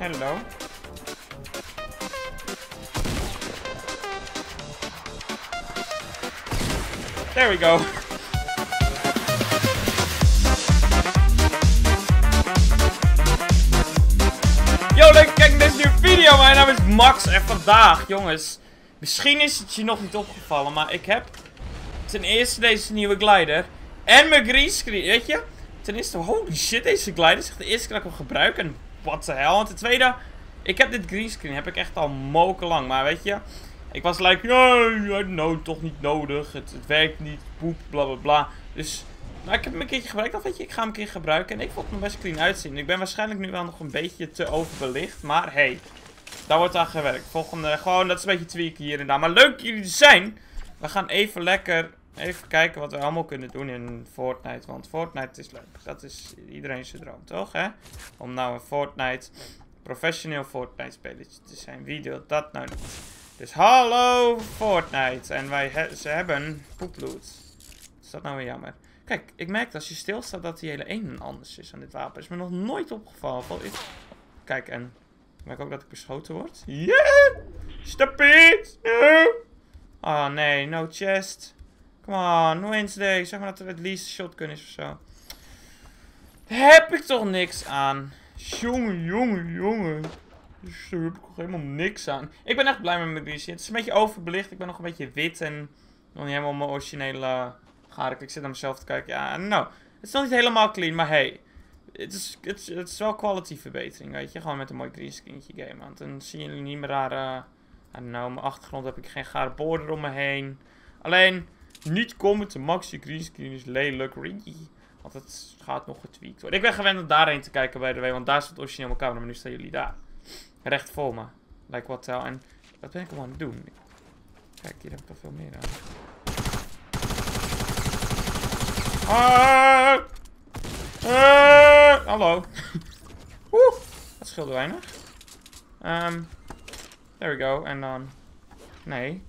Hello. There we go. Yo, leuk kijk naar deze nieuwe video. Mijn naam is Max en vandaag, jongens. Misschien is het je nog niet opgevallen, maar ik heb ten eerste deze nieuwe glider. En mijn greenscreen, weet je? Ten eerste, holy shit, deze glider is echt de eerste keer dat ik hem gebruik. En what the hell. En ten tweede, ik heb dit greenscreen, heb ik echt al mokenlang. Maar weet je, ik was like, nee, no, toch niet nodig. Het werkt niet, poep, bla bla bla. Dus, nou, ik heb hem een keertje gebruikt. Dan weet je, ik ga hem een keer gebruiken. En ik vond hem best clean uitzien. Ik ben waarschijnlijk nu wel nog een beetje te overbelicht. Maar hey, daar wordt aan gewerkt. Volgende, gewoon, dat is een beetje tweaken hier en daar. Maar leuk dat jullie er zijn. We gaan even lekker... Even kijken wat we allemaal kunnen doen in Fortnite. Want Fortnite is leuk. Dat is iedereen zijn droom, toch? Hè? Om nou een Fortnite, professioneel Fortnite spelertje te zijn. Wie doet dat nou niet? Dus hallo Fortnite. En ze hebben poeploot. Is dat nou weer jammer? Kijk, ik merk dat als je stilstaat dat die hele een en anders is aan dit wapen. Is me nog nooit opgevallen. Kijk, en ik merk ook dat ik beschoten word. Yeah! Stop it! No! Oh nee, no chest. Come on, Wednesday. Zeg maar dat er het least shotgun is ofzo. Daar heb ik toch niks aan. Jongen, jongen, jongen. Daar heb ik toch helemaal niks aan. Ik ben echt blij met mijn greenscreen. Het is een beetje overbelicht. Ik ben nog een beetje wit en nog niet helemaal mijn originele garik. Ik zit naar mezelf te kijken. Ja, nou. Het is nog niet helemaal clean, maar hey. Het is wel quality verbetering, weet je. Gewoon met een mooi greenscreentje game. Want dan zien jullie niet meer rare... Nou, mijn achtergrond heb ik geen gare border om me heen. Alleen... Niet komen te max, je greenscreen is lelijk. Want het gaat nog getweakt worden. Ik ben gewend om daarheen te kijken, by the way. Want daar staat origineel mijn camera, maar nu staan jullie daar. Recht voor me. Like what the hell. En wat ben ik allemaal aan het doen? Kijk, hier heb ik toch veel meer aan. Hallo. Oeh, dat scheelde weinig. There we go. En dan... Nee.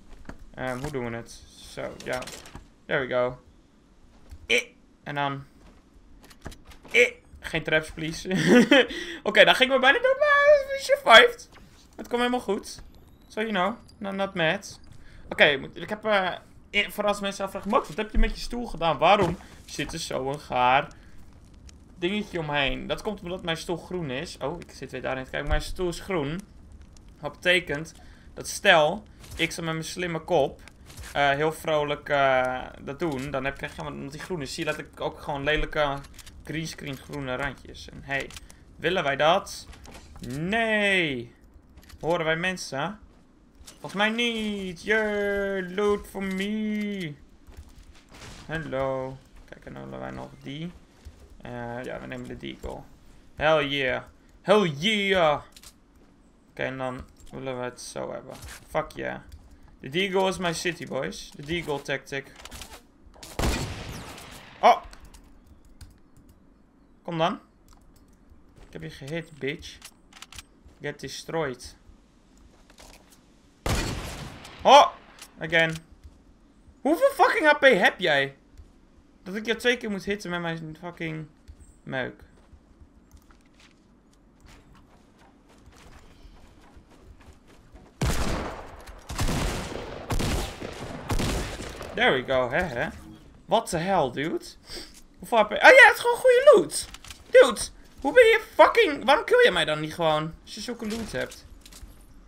Hoe doen we het? Zo, ja. There we go. En dan... Geen traps, please. Oké, dan ging ik me bijna dood, maar we survived. Het komt helemaal goed. So, you know. Not mad. Oké, ik heb... Voor als mensen afvragen... Max, wat heb je met je stoel gedaan? Waarom zit er zo'n gaar dingetje omheen? Dat komt omdat mijn stoel groen is. Oh, ik zit weer daarin te kijken. Mijn stoel is groen. Wat betekent... Dat stel... Ik zou met mijn slimme kop... heel vrolijk dat doen. Dan heb ik echt helemaal, omdat die groen is, zie je dat ik ook gewoon lelijke greenscreen groene randjes. En hey, willen wij dat? Nee! Horen wij mensen? Volgens mij niet! Yeah, loot for me! Hallo. Kijk, en dan willen wij nog die. Ja, we nemen de deagle. Hell yeah! Hell yeah! Oké, en dan willen we het zo hebben. Fuck yeah! De deagle is my city, boys. De deagle tactic. Oh! Kom dan. Ik heb je gehit, bitch. Get destroyed. Oh! Again. Hoeveel fucking HP heb jij? Dat ik jou 2 keer moet hitten met mijn fucking meuk. There we go, hè? What the hell, dude? Hoeveel heb je... Oh ja, het is gewoon goede loot! Dude, hoe ben je fucking... Waarom kill je mij dan niet gewoon? Als je zulke loot hebt.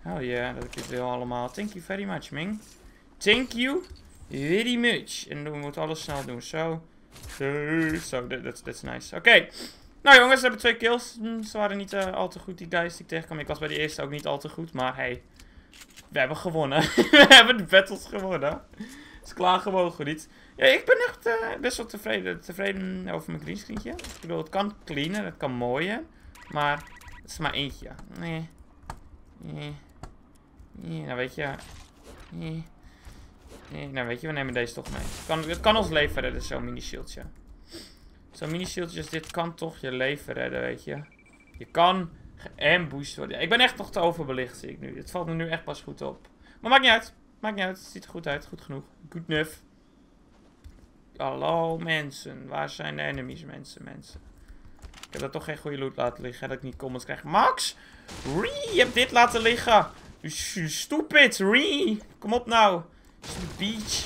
Oh ja, dat ik dit wil allemaal. Thank you very much, Ming. Thank you very much. En we moeten alles snel doen, zo. Zo, that's nice. Oké. Nou jongens, we hebben 2 kills. Ze waren niet al te goed, die guys die ik tegenkwam. Ik was bij de eerste ook niet al te goed, maar hey. We hebben gewonnen. We hebben de battles gewonnen. Het is klaar gewogen, niet? Ja, ik ben echt best wel tevreden over mijn greenscreentje. Ik bedoel, het kan cleaner, het kan mooier. Maar het is maar eentje. Nee. Nee. Nee, nou weet je. Nee. Nee, nou weet je, we nemen deze toch mee. Het kan ons leven redden, zo'n mini-shieldje. Zo'n mini-shieldje als dit kan toch je leven redden, weet je. Je kan geambushed worden. Ik ben echt nog te overbelicht, zie ik nu. Het valt me nu echt pas goed op. Maar maakt niet uit. Maakt niet uit, het ziet er goed uit, goed genoeg. Good enough. Hallo mensen, waar zijn de enemies mensen? heb daar toch geen goede loot laten liggen. Hè? Dat ik niet comments krijg. Max! Ree! Je hebt dit laten liggen. Stupid! Ree! Kom op nou. Beach.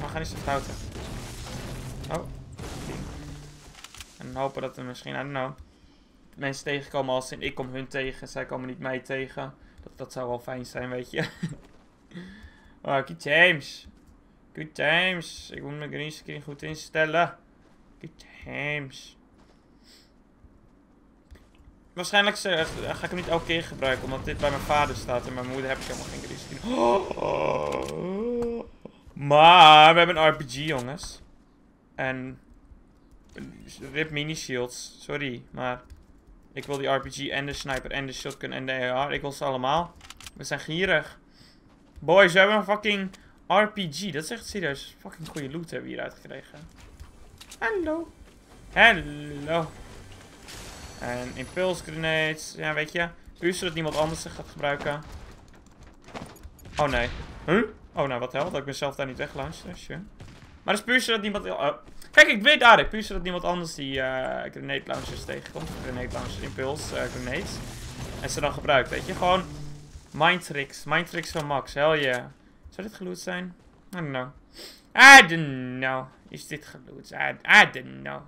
Maar gaan eens de fouten. Oh. En hopen dat er misschien, I don't know, mensen tegenkomen als in ik kom hun tegen. Zij komen niet mij tegen. Dat zou wel fijn zijn, weet je. Oh, good James. Good James. Ik moet mijn green screen goed instellen. Good James. Waarschijnlijk ga ik hem niet elke keer gebruiken, omdat dit bij mijn vader staat. En mijn moeder heb ik helemaal geen green screen. Oh. Maar we hebben een RPG, jongens. En... RIP mini shields, sorry, maar ik wil die RPG en de sniper en de shotgun en de AR, ik wil ze allemaal. We zijn gierig. Boys, we hebben een fucking RPG, dat is echt serieus. Fucking goede loot hebben we hieruit gekregen. Hallo. Hallo. En impulse grenades, ja weet je, puur zodat niemand anders zich gaat gebruiken. Oh nee. Huh? Oh nou, wat hel, dat ik mezelf daar niet weglaunch, sure. Maar dat is puur zodat niemand... Oh. Kijk, ik weet daar, puur zodat niemand anders die grenade launchers tegenkomt. Grenade launchers, impuls, grenades. En ze dan gebruikt, weet je. Gewoon mindtricks. Mindtricks van Max, hell yeah. Zou dit geloot zijn? I don't know. I don't know. Is dit geloot? I don't know.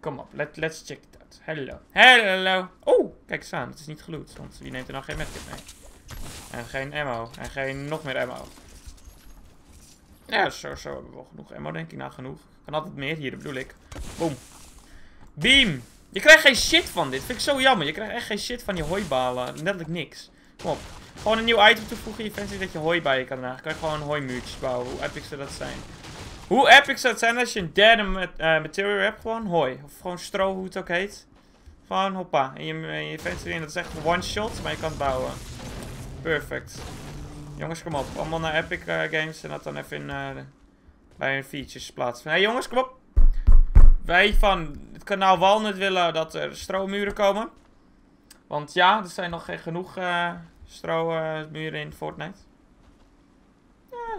Kom op, let's check it out. Hello. Hello. Oh, kijk eens aan, het is niet geloot. Want wie neemt er nou geen medkit mee? En geen ammo. En geen nog meer ammo. Ja, zo hebben we wel genoeg ammo, denk ik. Nou, genoeg. Kan altijd meer. Hier, bedoel ik. Boom. Beam. Je krijgt geen shit van dit. Vind ik zo jammer. Je krijgt echt geen shit van je hooibalen. Letterlijk niks. Kom op. Gewoon een nieuw item toevoegen. Je fancy dat je hooi bij je kan dragen. Kan je gewoon hooimuurtjes bouwen. Hoe epic zou dat zijn? Hoe epic zou het zijn als je een derde material hebt? Gewoon hooi. Of gewoon stro, hoe het ook heet. Gewoon hoppa. En je fancy erin. Dat is echt one shot. Maar je kan het bouwen. Perfect. Jongens, kom op. Allemaal naar Epic Games en dat dan even in, bij hun features plaatsen. Hey jongens, kom op. Wij van het kanaal Walnut willen dat er stromuren komen. Want ja, er zijn nog geen genoeg stromuren in Fortnite. Ja,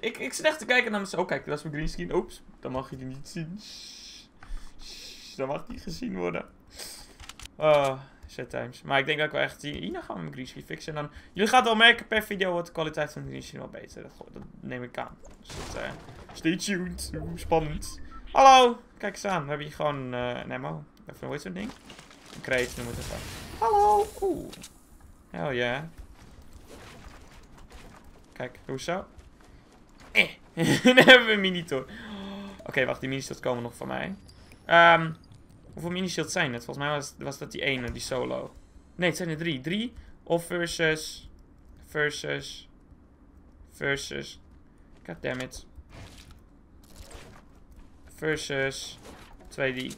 ik zit echt te kijken naar mezelf. Oh kijk, dat is mijn green screen. Oeps, dan mag je die niet zien. Dan mag die gezien worden. Oh. Times. Maar ik denk dat ik wel echt hierna gaan we mijn green screen fixen. En dan, jullie gaan het wel merken per video wordt de kwaliteit van de green screen wel beter. Dat neem ik aan. Dus dat, stay tuned. Spannend. Hallo. Kijk eens aan. We hebben hier gewoon een ammo. Even nooit zo'n ding. Een crate noemen we het even. Hallo. Oeh. Hell yeah. Kijk. Hoe zo? Dan hebben we een mini-tour. Oké, wacht. Die mini-tours komen nog van mij. Hoeveel mini-shields zijn het? Volgens mij was dat die ene, die solo. Nee, het zijn er drie. Drie of versus... Versus... Goddammit. Versus... 2D.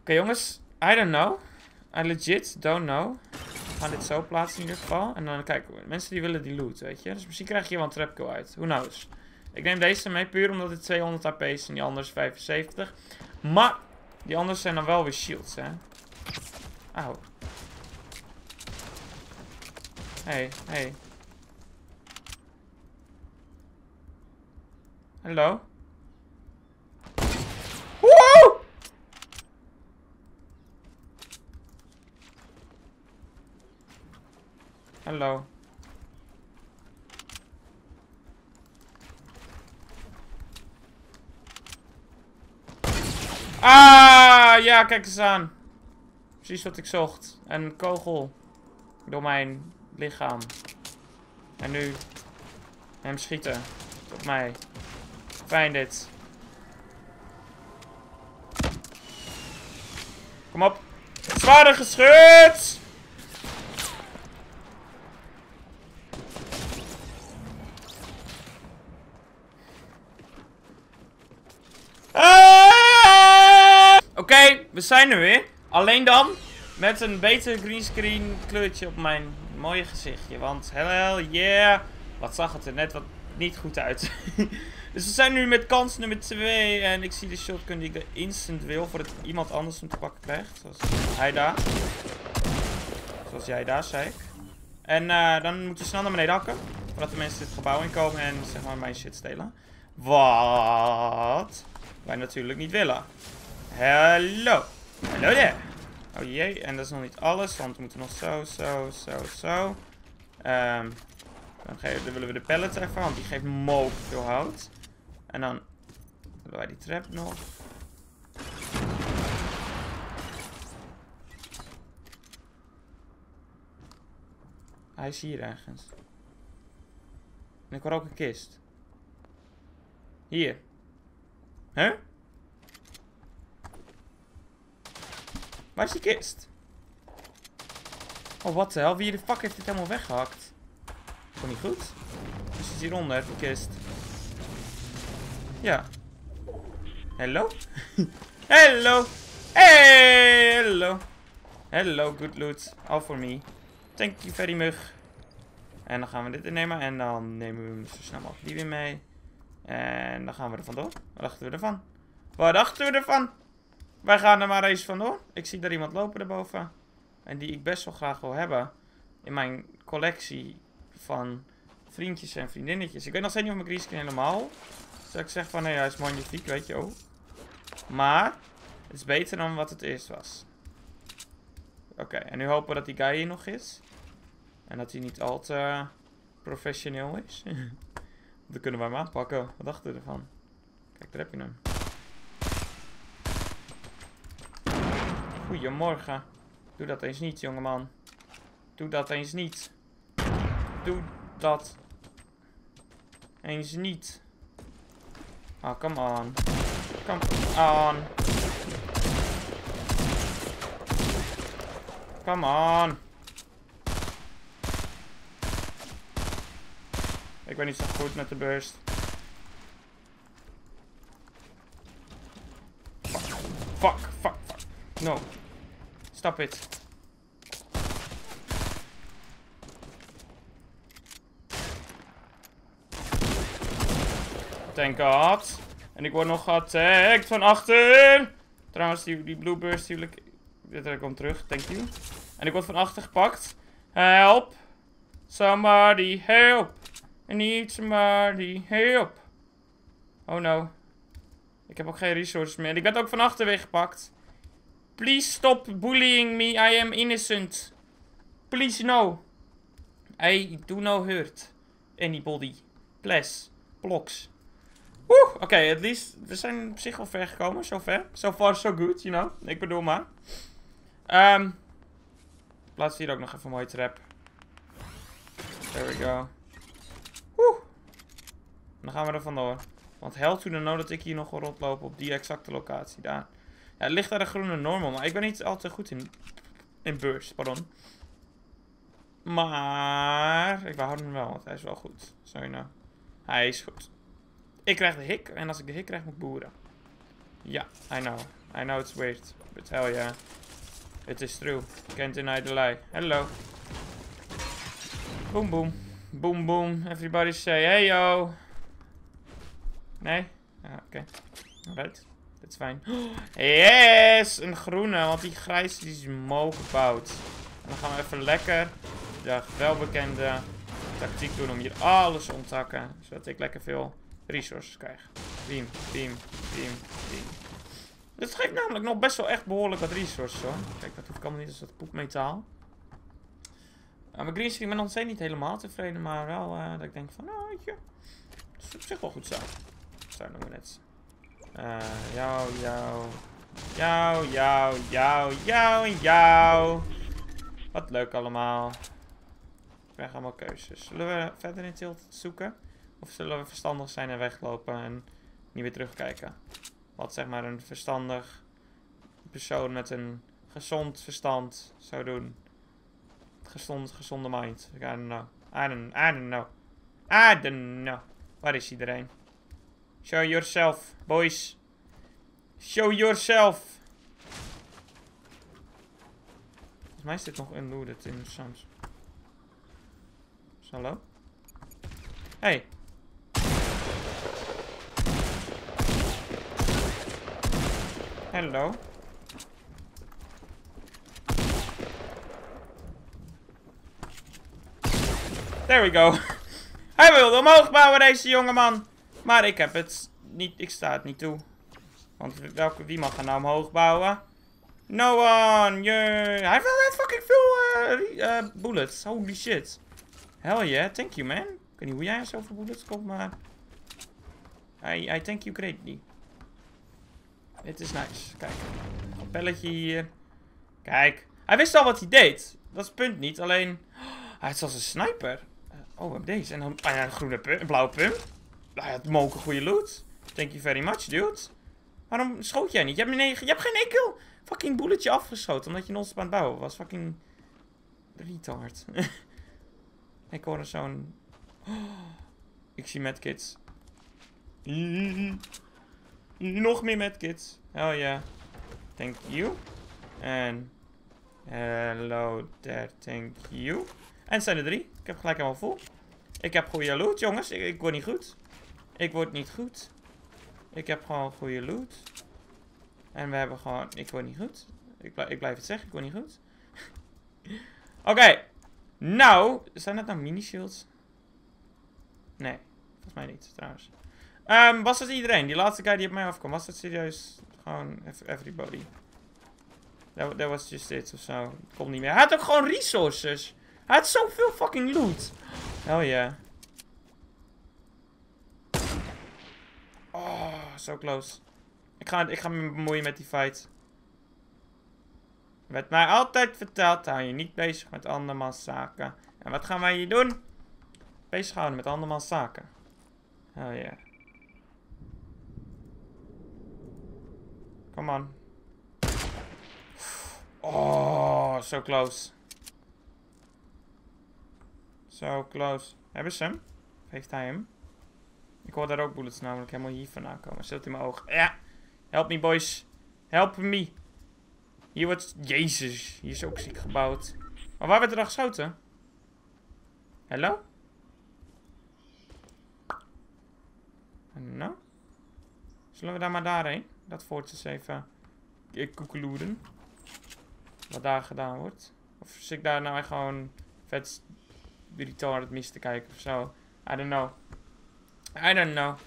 Oké, jongens. I don't know. I legit don't know. We gaan dit zo plaatsen in ieder geval. En dan kijken we. Mensen die willen die loot, weet je. Dus misschien krijg je wel een trapkill uit. Who knows. Ik neem deze mee puur omdat het 200 AP is en die andere is 75. Maar die anders zijn dan wel weer shields, hè. Auw. Hey. Hallo? Woehoe! Hallo. Ah, ja, kijk eens aan. Precies wat ik zocht. Een kogel door mijn lichaam. En nu hem schieten op mij. Fijn dit. Kom op. Zwaarder geschud! Oké, we zijn er weer. Alleen dan met een beter greenscreen kleurtje op mijn mooie gezichtje. Want hell yeah. Wat zag het er net wat niet goed uit. Dus we zijn nu met kans nummer 2. En ik zie de shotgun die ik er instant wil. Voordat iemand anders hem te pakken krijgt. Zoals hij daar. Zoals jij daar, zei ik. En dan moet je snel naar beneden hakken. Voordat de mensen dit gebouw inkomen en zeg maar mijn shit stelen. Wat wij natuurlijk niet willen. Hallo. Hallo daar. Oh jee, en dat is nog niet alles, want we moeten nog zo. Dan willen we de pallets even, want die geeft mogelijk veel hout. En dan willen wij die trap nog. Hij is hier ergens. En ik hoor ook een kist. Hier. Huh? Waar is die kist? Oh, wat de hel? Wie de fuck heeft dit helemaal weggehakt? Gewoon niet goed. Er zit hieronder, die kist. Ja. Hello? Hello! Hey! Hello! Hello, good loot. All for me. Thank you very much. En dan gaan we dit innemen. En dan nemen we hem zo snel mogelijk die weer mee. En dan gaan we er vandoor. Waar dachten we ervan? Waar dachten we ervan? Wij gaan er maar eens vandoor. Ik zie daar iemand lopen daarboven. En die ik best wel graag wil hebben. In mijn collectie van vriendjes en vriendinnetjes. Ik weet nog steeds niet of mijn greenscreen helemaal. Dus dat ik zeg van, nee, hij is magnifiek, weet je ook. Maar het is beter dan wat het eerst was. Oké, en nu hopen we dat die guy hier nog is. En dat hij niet al te professioneel is. Dan kunnen we hem aanpakken. Wat dachten we ervan? Kijk, daar heb je hem. Goedemorgen. Doe dat eens niet, jongeman. Doe dat eens niet. Doe dat eens niet. Oh, come on. Come on. Come on. Ik ben niet zo goed met de burst. Fuck. No. Stop it. Thank God. En ik word nog geattacked van achter. Trouwens, die blue burst, die wil ik... Dit komt terug, thank you. En ik word van achter gepakt. Help. Somebody help. I need somebody help. Oh no. Ik heb ook geen resources meer. En ik ben ook van achter weggepakt. Please stop bullying me. I am innocent. Please no. I do no hurt anybody. Please. Blocks. Woe. Oké, at least. We zijn op zich wel ver gekomen. Zover. So far so good, you know. Ik bedoel maar. Plaats hier ook nog even een mooie trap. There we go. Woe. Dan gaan we er vandoor. Want hell to the no dat ik hier nog wel rondloop op die exacte locatie daar. Ja, het ligt daar een groene normal, maar ik ben niet altijd goed in burst, pardon. Maar ik behoud hem wel, want hij is wel goed. Zo nou. Hij is goed. Ik krijg de hik, en als ik de hik krijg, moet ik boeren. Ja, I know. I know it's weird, but hell yeah. It is true. Can't deny the lie. Hello. Boom, boom. Boom, boom. Everybody say hey, yo. Nee? Ja, oké. Alright. Dit is fijn. Yes! Een groene, want die grijze die is mooi gebouwd. En dan gaan we even lekker de welbekende tactiek doen om hier alles om te hakken. Zodat ik lekker veel resources krijg. Beam. Dit geeft namelijk nog best wel echt behoorlijk wat resources hoor. Kijk, dat hoef ik allemaal niet als dat poepmetaal. Mijn greenscreen ben nog steeds niet helemaal tevreden, maar wel dat ik denk van, nou weet je, dat is op zich wel goed zo. Zo noemen we net. Jou. Wat leuk allemaal. Ik krijg allemaal keuzes. Zullen we verder in tilt zoeken? Of zullen we verstandig zijn en weglopen en niet weer terugkijken? Wat zeg maar een verstandig persoon met een gezond verstand zou doen. Gezonde mind. I don't know. I don't know. Waar is iedereen? Show yourself, boys. Show yourself. Volgens mij is dit nog unloaded in soms. Hallo? Hey. Hallo. There we go. Hij wilde omhoog bouwen, deze jongeman. Maar ik heb het niet, ik sta het niet toe. Want welke, wie mag er nou omhoog bouwen? No one! Yeah. Hij heeft wel fucking veel bullets. Holy shit. Hell yeah, thank you man. Ik weet niet hoe jij zoveel bullets komt, maar... I thank you greatly. Dit is nice. Kijk. Een pelletje hier. Kijk. Hij wist al wat hij deed. Dat is het punt niet, alleen... Hij is als een sniper. Oh, we hebben deze. En dan een groene pump, een blauwe pump. Nou, het moken goede loot. Thank you very much, dude. Waarom schoot jij niet? Je hebt geen enkel fucking bulletje afgeschoten. Omdat je non-stop aan het bouwen was. Fucking retard. Ik hoor zo'n... Oh, ik zie medkits. Nog meer medkits. Oh ja. Thank you. En... Hello there, thank you. En het zijn er 3. Ik heb gelijk helemaal vol. Ik heb goede loot, jongens. Ik word niet goed. Ik word niet goed. Ik heb gewoon goede loot. En we hebben gewoon... Ik word niet goed. Ik blijf het zeggen. Ik word niet goed. Oké. Okay. Nou. Zijn dat nou mini-shields? Nee. Volgens mij niet, trouwens. Was dat iedereen? Die laatste guy die op mij afkwam. Was dat serieus gewoon everybody? That was just it of zo. Het komt niet meer. Hij had ook gewoon resources. Hij had zoveel fucking loot. Hell yeah. Oh, so close. Ik ga me bemoeien met die fight. Werd mij altijd verteld, hou je niet bezig met andermans zaken. En wat gaan wij hier doen? Bezighouden met andermans zaken. Hell yeah. Come on. Oh, so close. Zo close. Hebben ze hem? Heeft hij hem? Ik hoor daar ook bullets namelijk helemaal hier vandaan komen. Zet in mijn oog. Ja. Help me boys. Help me. Hier wordt... Jezus. Hier is ook ziek gebouwd. Maar waar werd er dan geschoten? Hallo? Nou. Zullen we daar maar daarheen? Dat voort eens even... koekeloeren. Wat daar gedaan wordt. Of zit ik daar nou echt gewoon... vet... retarded mis te kijken of zo. I don't know. I don't know.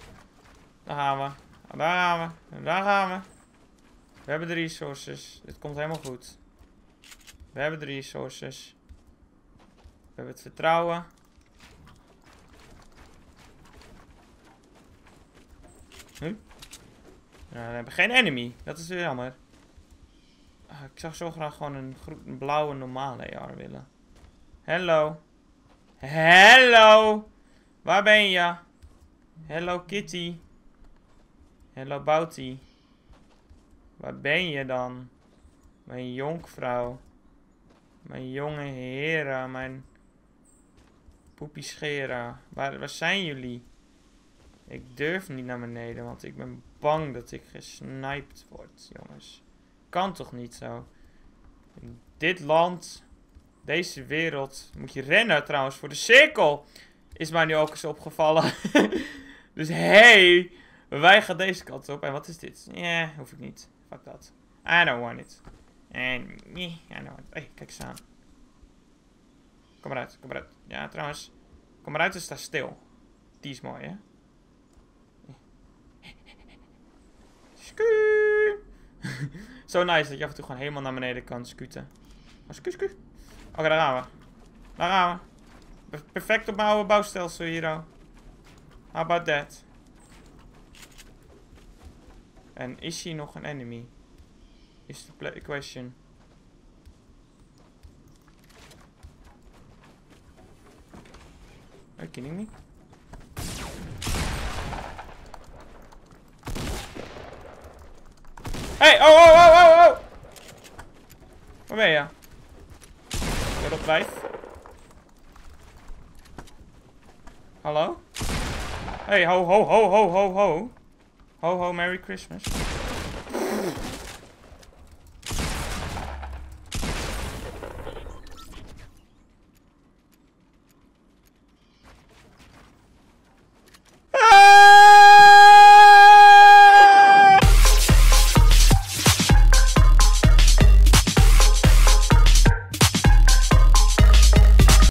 Daar gaan we. Daar gaan we. Daar gaan we. We hebben de resources. Dit komt helemaal goed. We hebben de resources. We hebben het vertrouwen. Huh? Nou, we hebben geen enemy. Dat is weer jammer. Ah, ik zou zo graag gewoon een blauwe normale AR willen. Hello. Hello! Waar ben je? Hello Kitty. Hello Bounty. Waar ben je dan? Mijn jonkvrouw. Mijn jonge heren. Mijn poepie scheren. Waar zijn jullie? Ik durf niet naar beneden, want ik ben bang dat ik gesniped word, jongens. Kan toch niet zo? In dit land... Deze wereld. Moet je rennen trouwens voor de cirkel. Is mij nu ook eens opgevallen. Dus hey. Wij gaan deze kant op. En wat is dit? Ja, yeah, hoef ik niet. Fuck dat. I don't want it. And me. I don't want it. Hey, kijk eens aan. Kom maar uit. Kom maar uit. Ja, trouwens. Kom maar uit en sta stil. Die is mooi, hè? Skuuu. Zo nice dat je af en toe gewoon helemaal naar beneden kan scuten. Oh, skuuu, skuuu. Oké, okay, daar gaan we. Daar gaan we. Perfect op mijn oude bouwstelsel hier al. How about that? En is hier nog een enemy? Is de question. Are you kidding me? Hey! Oh, oh, oh, oh, oh! Waar ben je? Op 5. Hallo? Hey, ho, ho, ho, ho, ho, ho. Ho, ho, Merry Christmas.